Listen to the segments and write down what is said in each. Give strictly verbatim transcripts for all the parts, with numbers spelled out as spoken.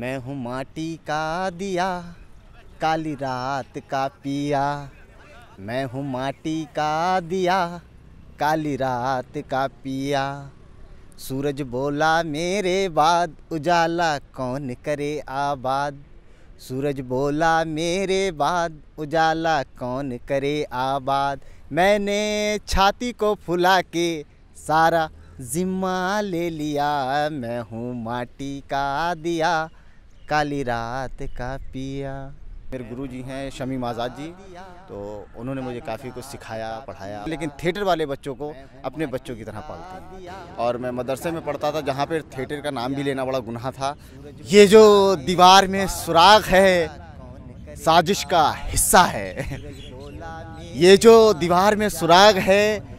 मैं हूँ माटी का दिया, काली रात का पिया। मैं हूँ माटी का दिया, काली रात का पिया। सूरज बोला मेरे बाद उजाला कौन करे आबाद। सूरज बोला मेरे बाद उजाला कौन करे आबाद। मैंने छाती को फुला के सारा जिम्मा ले लिया। मैं हूँ माटी का दिया, काली रात का पिया। मेरे गुरु जी हैं शमीम आज़ाद जी, तो उन्होंने मुझे काफ़ी कुछ सिखाया पढ़ाया। लेकिन थिएटर वाले बच्चों को अपने बच्चों की तरह पालते हैं। और मैं मदरसे में पढ़ता था, जहाँ पर थिएटर का नाम भी लेना बड़ा गुनाह था। ये जो दीवार में सुराग है, साजिश का हिस्सा है। ये जो दीवार में सुराग है,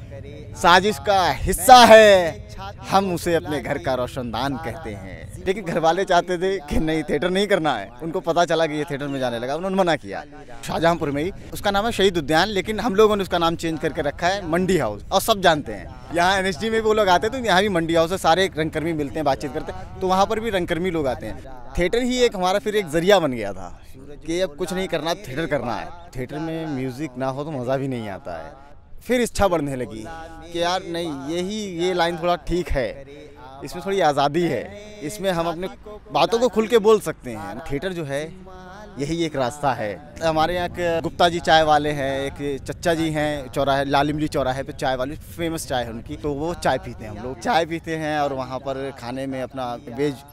साजिश का हिस्सा है। हम उसे अपने घर का रोशनदान कहते हैं। लेकिन घर वाले चाहते थे कि नहीं, थिएटर नहीं करना है। उनको पता चला कि ये थिएटर में जाने लगा, उन्होंने मना किया। शाहजहांपुर में ही, उसका नाम है शहीद उद्यान, लेकिन हम लोगों ने उसका नाम चेंज करके रखा है मंडी हाउस। और सब जानते हैं, यहाँ एन एस डी में भी वो लोग आते हैं, तो यहाँ भी मंडी हाउस है। सारे रंगकर्मी मिलते हैं, बातचीत करते हैं, तो वहाँ पर भी रंगकर्मी लोग आते हैं। थिएटर ही एक हमारा फिर एक जरिया बन गया था कि अब कुछ नहीं करना, थिएटर करना है। थिएटर में म्यूज़िक ना हो तो मज़ा भी नहीं आता है। फिर इच्छा बढ़ने लगी कि यार नहीं, यही ये लाइन थोड़ा ठीक है, इसमें थोड़ी आज़ादी है, इसमें हम अपने बातों को खुल के बोल सकते हैं। थिएटर जो है यही एक रास्ता है। हमारे यहाँ के गुप्ता जी चाय वाले हैं, एक चच्चा जी हैं, चौराहे लाल इमली चौराहे पे चाय वाली फेमस चाय है उनकी, तो वो चाय पीते हैं। हम लोग चाय पीते हैं और वहाँ पर खाने में अपना वेज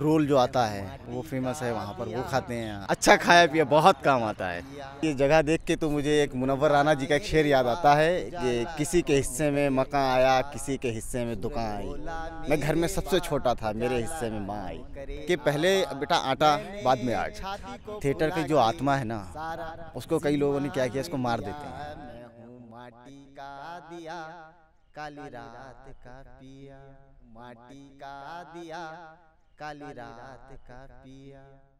रोल जो आता है वो फेमस है, वहाँ पर वो खाते हैं। अच्छा खाया पिया बहुत काम आता है। ये जगह देख के तो मुझे एक मुनव्वर राना जी का एक शेर याद आता है कि किसी के हिस्से में मकान आया, किसी के हिस्से में दुकान आई। मैं घर में सबसे छोटा था, मेरे हिस्से में माँ आई। कि पहले बेटा आटा, बाद में आर्ट। थिएटर की जो आत्मा है ना, उसको कई लोगों ने क्या किया, इसको मार देते हैं। माटी का दिया, काली रात का पिया। माटी का दिया, काली रात का पिया।